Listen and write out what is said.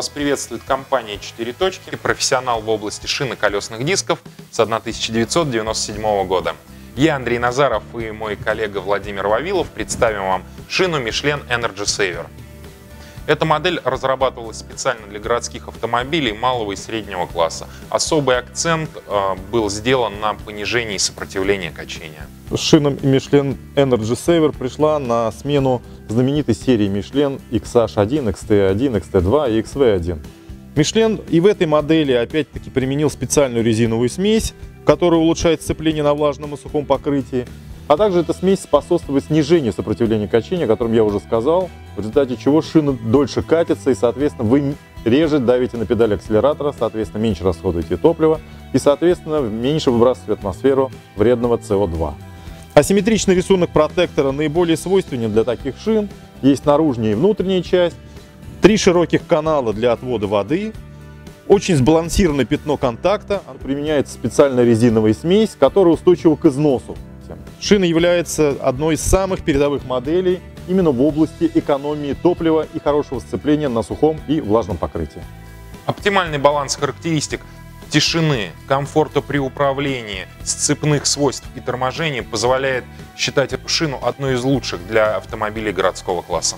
вас приветствует компания «Четыре точки», профессионал в области шин и колесных дисков с 1997 года. Я, Андрей Назаров, и мой коллега Владимир Вавилов представим вам шину Мишлен Energy Saver. Эта модель разрабатывалась специально для городских автомобилей малого и среднего класса. Особый акцент был сделан на понижении сопротивления качения. Шина Мишлен Energy Saver пришла на смену знаменитой серии Мишлен XH1, XT1, XT2 и XV1. Мишлен и в этой модели опять-таки применил специальную резиновую смесь, которая улучшает сцепление на влажном и сухом покрытии. А также эта смесь способствует снижению сопротивления качения, о котором я уже сказал, в результате чего шина дольше катится и, соответственно, вы реже давите на педаль акселератора, соответственно, меньше расходуете топлива и, соответственно, меньше выбрасываете в атмосферу вредного СО2. Асимметричный рисунок протектора наиболее свойственен для таких шин. Есть наружная и внутренняя часть, три широких канала для отвода воды, очень сбалансированное пятно контакта. Применяется специальная резиновая смесь, которая устойчива к износу. Шина является одной из самых передовых моделей именно в области экономии топлива и хорошего сцепления на сухом и влажном покрытии. Оптимальный баланс характеристик тишины, комфорта при управлении, сцепных свойств и торможения позволяет считать эту шину одной из лучших для автомобилей городского класса.